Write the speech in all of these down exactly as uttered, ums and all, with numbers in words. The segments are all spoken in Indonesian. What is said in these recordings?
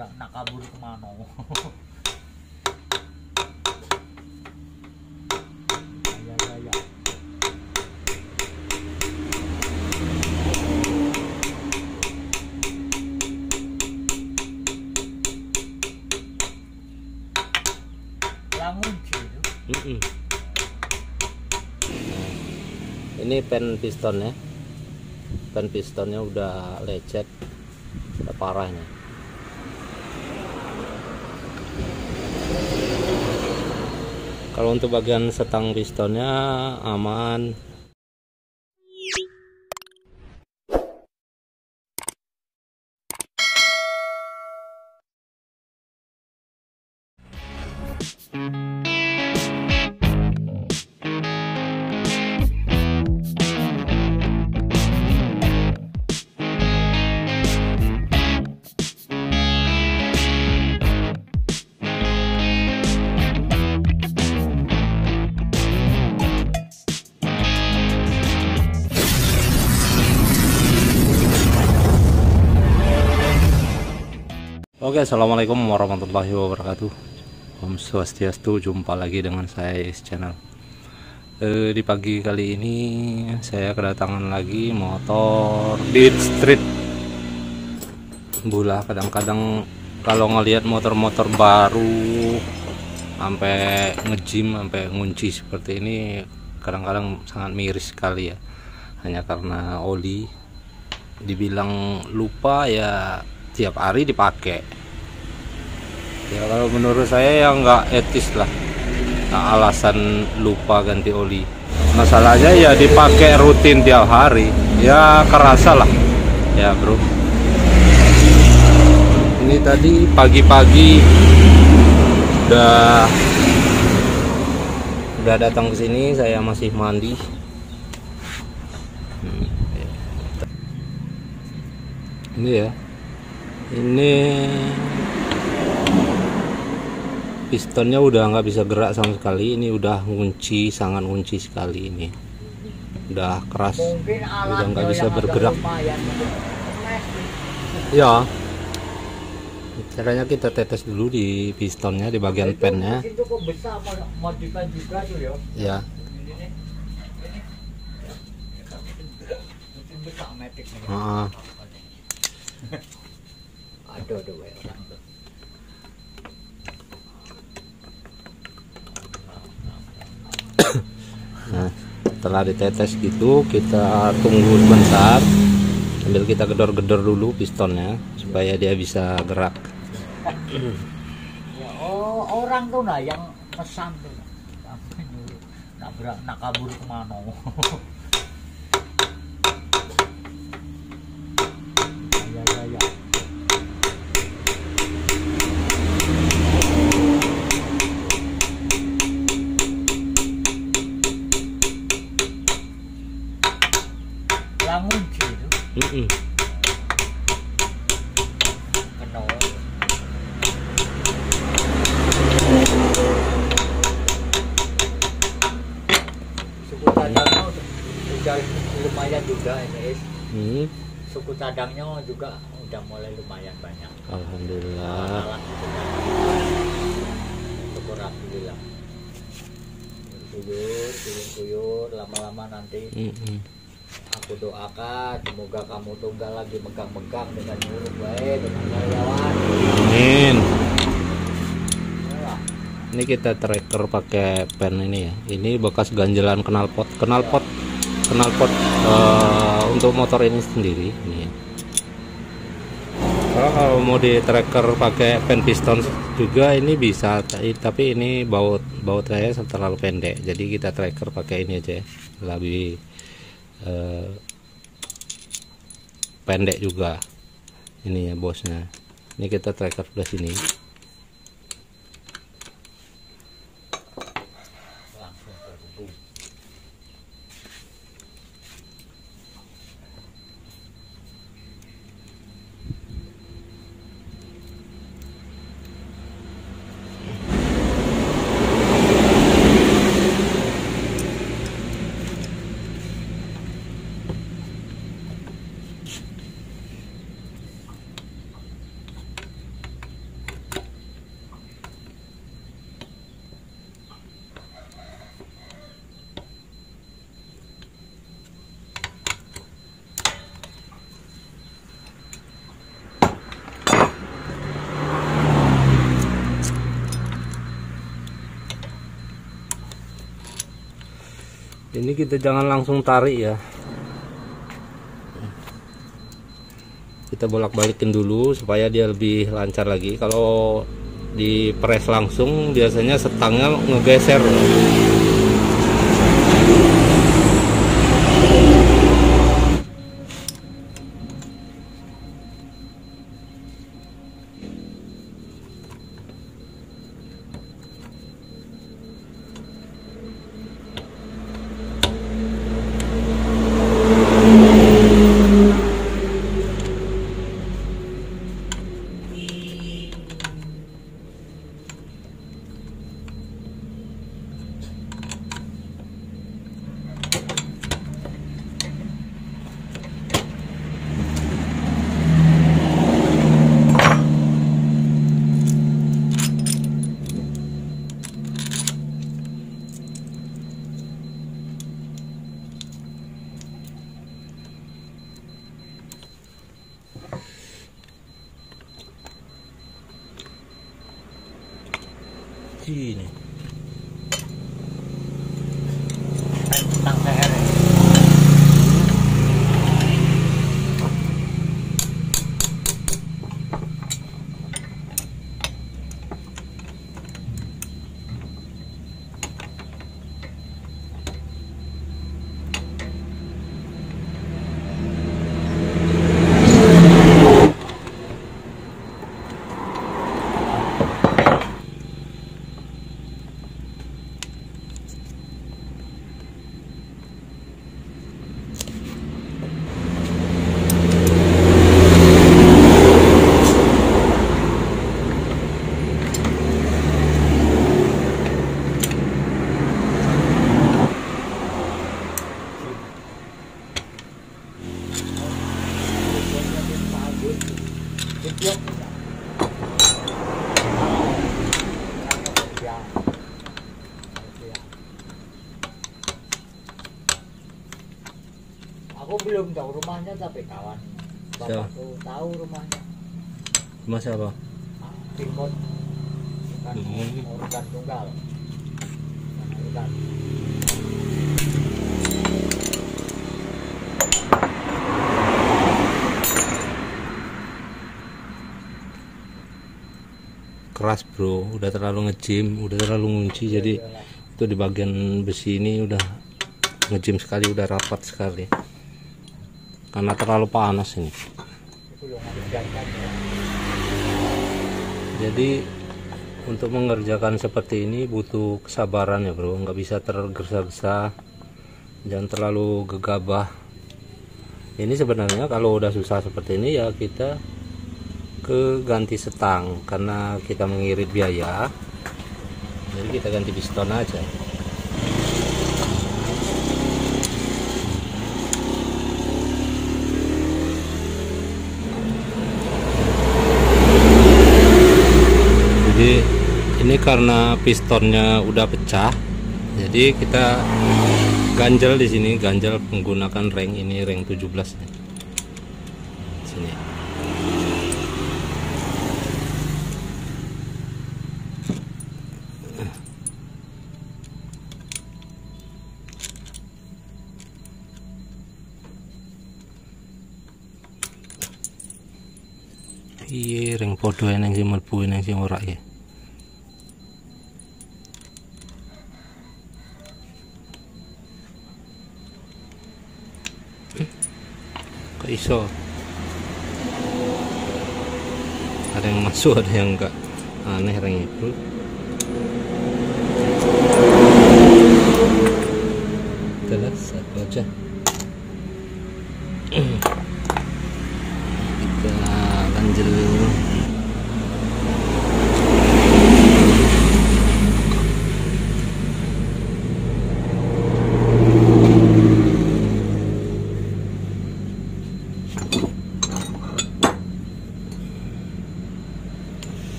kira nak kabur kemana. Mm-mm. Ini pen pistonnya, pen pistonnya udah lecet, udah parahnya. Kalau untuk bagian setang pistonnya aman. Oke, assalamualaikum warahmatullahi wabarakatuh. Om Swastiastu, jumpa lagi dengan saya iis Channel. E, di pagi kali ini saya kedatangan lagi motor Deep Street. Bulah kadang-kadang kalau ngelihat motor-motor baru sampai ngejim, sampai ngunci seperti ini, kadang-kadang sangat miris sekali ya. Hanya karena oli, dibilang lupa ya, tiap hari dipakai. Ya kalau menurut saya ya nggak etis lah, nah, alasan lupa ganti oli. Masalahnya ya dipakai rutin tiap hari, ya kerasa lah ya bro. Ini tadi pagi-pagi udah udah datang ke sini, saya masih mandi. Ini ya, ini pistonnya udah nggak bisa gerak sama sekali. Ini udah ngunci, sangat ngunci sekali. Ini udah keras, udah nggak bisa bergerak. Ya, caranya kita tetes dulu di pistonnya, di bagian pennya. Ya. Ah. Aduh, aduh, aduh. Nah, setelah ditetes gitu kita tunggu sebentar sambil kita gedor-gedor dulu pistonnya supaya dia bisa gerak. Ya, oh, orang tuh nah yang pesan tuh nak berak, nak kabur kemana. Mm-mm. Suku cadangnya udah lumayan juga ini. Hmm. Suku cadangnya juga udah mulai lumayan banyak. Alhamdulillah. Syukur alhamdulillah. Kuyur, kuyur, lama-lama nanti. Mm-mm. Aku doakan semoga kamu tuh nggak lagi megang-megang dengan mulut baik dengan karyawan. Amin. Ini kita tracker pakai pen ini ya. Ini bekas ganjelan knalpot, knalpot, knalpot uh, untuk motor ini sendiri. Ini ya. Kalau, kalau mau di tracker pakai pen piston juga ini bisa, tapi ini baut baut saya terlalu pendek. Jadi kita tracker pakai ini aja ya. Lebih Uh, pendek juga ini ya bosnya. Ini kita tracker ke sini. Ini kita jangan langsung tarik ya, kita bolak-balikin dulu supaya dia lebih lancar lagi. Kalau diperes langsung biasanya setangnya ngegeser. Ini tentang T R. Aku belum tahu rumahnya, tapi kawan bapakku tahu rumahnya. Rumah siapa? Timon, bukan urusan tunggal. Keras bro, udah terlalu nge-gym, udah terlalu ngunci, ya, jadi iyalah. Itu di bagian besi ini udah nge-gym sekali, udah rapat sekali karena terlalu panas ini. Jadi untuk mengerjakan seperti ini butuh kesabaran ya bro, nggak bisa tergesa-gesa, jangan terlalu gegabah. Ini sebenarnya kalau udah susah seperti ini ya kita ke ganti setang, karena kita mengirit biaya, jadi kita ganti piston aja. Jadi ini karena pistonnya udah pecah, jadi kita ganjel di sini, ganjel menggunakan ring ini, ring tujuh belas sini. Iya, ring podo yang sing mlebu yang sing ora ya. Kok iso? Ada yang masuk, ada yang enggak. Aneh ring itu. Telat satu aja.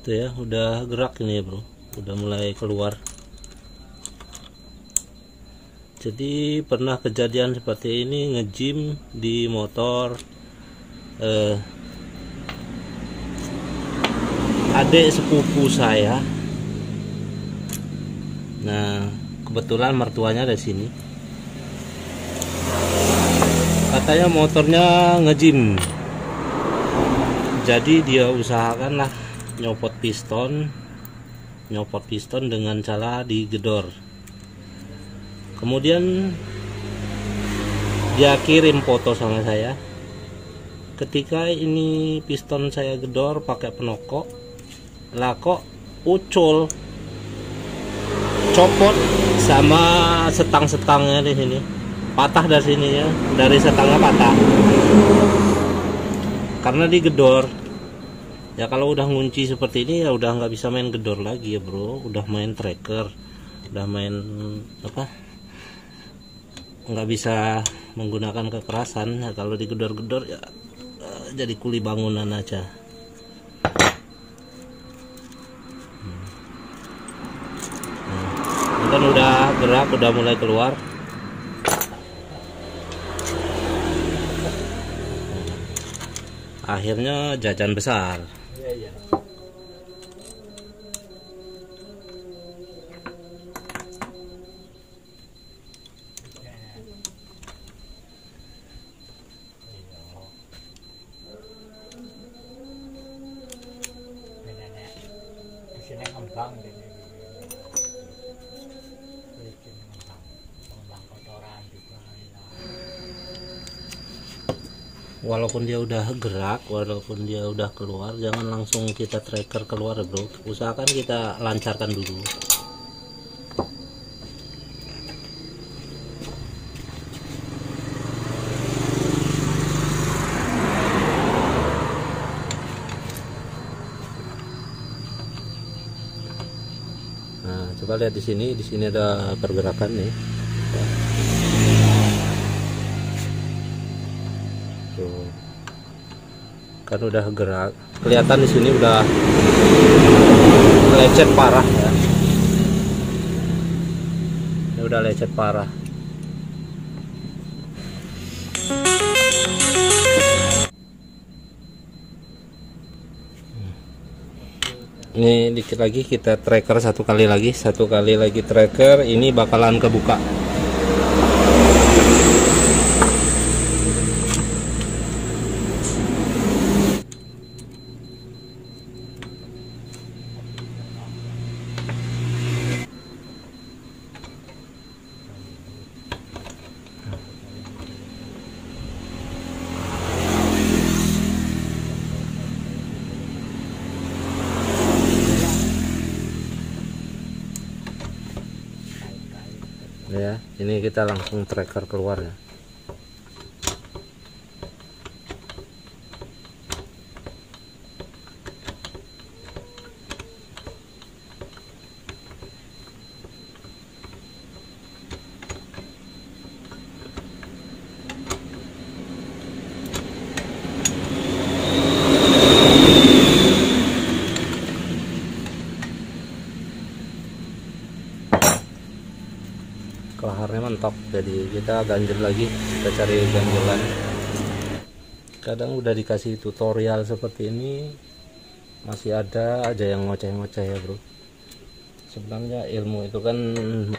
Tuh ya, udah gerak ini ya bro, udah mulai keluar. Jadi pernah kejadian seperti ini, nge-gym di motor eh, adik sepupu saya. Nah, kebetulan mertuanya ada sini. Katanya motornya nge-gym. Jadi dia usahakan lah nyopot piston, nyopot piston dengan cara digedor. Kemudian dia kirim foto sama saya. Ketika ini piston saya gedor pakai penokok, lah kok ucul, copot sama setang-setangnya di sini, patah dari sini ya, dari setangnya patah karena digedor. Ya kalau udah ngunci seperti ini ya udah nggak bisa main gedor lagi ya bro, udah main tracker, udah main apa, nggak bisa menggunakan kekerasan ya. Kalau digedor-gedor ya jadi kuli bangunan aja. hmm. Nah, kan udah gerak, udah mulai keluar. Akhirnya jajan besar. Walaupun dia udah gerak, walaupun dia udah keluar, jangan langsung kita tracker keluar bro, usahakan kita lancarkan dulu. Nah, coba lihat di sini, di sini ada pergerakan nih. Kan udah gerak, kelihatan di sini udah lecet parah ya, ini udah lecet parah. Ini dikit lagi kita tracker, satu kali lagi satu kali lagi tracker, ini bakalan kebuka. Ya, ini kita langsung tracker keluar ya. Kelaharnya mentok, jadi kita ganjel lagi, kita cari ganjelan. Kadang udah dikasih tutorial seperti ini masih ada aja yang ngoceh-ngoceh ya bro. Sebenarnya ilmu itu kan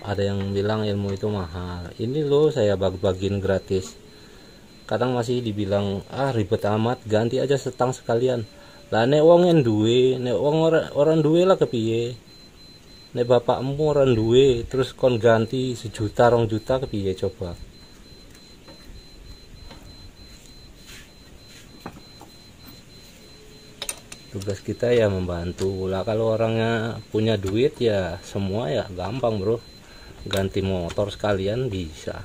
ada yang bilang ilmu itu mahal, ini loh saya bagi-bagiin gratis. Kadang masih dibilang ah ribet amat, ganti aja setang sekalian lah. Nek wong en duwe, nek wong orang duwe lah kepiye. Nek bapakmu orang duwe terus kon ganti sejuta rong juta kepiye coba. Tugas kita ya membantu lah. Kalau orangnya punya duit ya semua ya gampang bro, ganti motor sekalian bisa.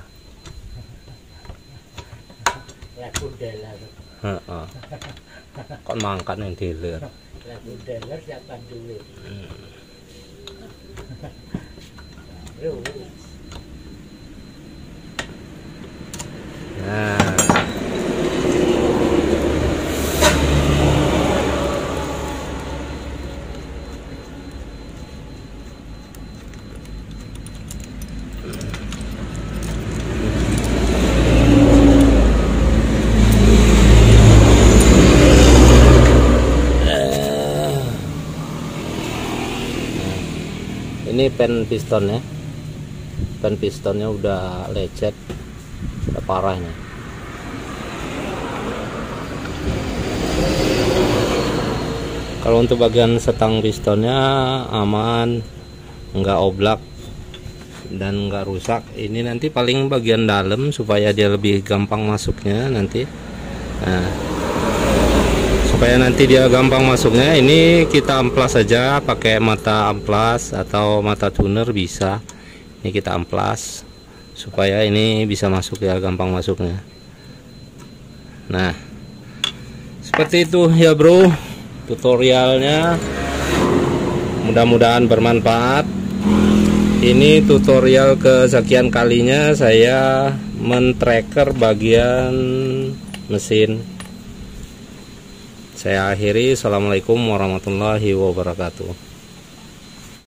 Kon mangkat yang dealer. Nah, ini pen pistonnya, pen pistonnya udah lecet, udah parah nih. Kalau untuk bagian setang pistonnya aman, nggak oblak dan nggak rusak. Ini nanti paling bagian dalam supaya dia lebih gampang masuknya nanti. Nah, supaya nanti dia gampang masuknya, ini kita amplas saja pakai mata amplas atau mata tuner bisa. Ini kita amplas supaya ini bisa masuk ya, gampang masuknya. Nah, seperti itu ya bro tutorialnya. Mudah-mudahan bermanfaat. Ini tutorial kesekian kalinya saya men-tracker bagian mesin. Saya akhiri. Assalamualaikum warahmatullahi wabarakatuh.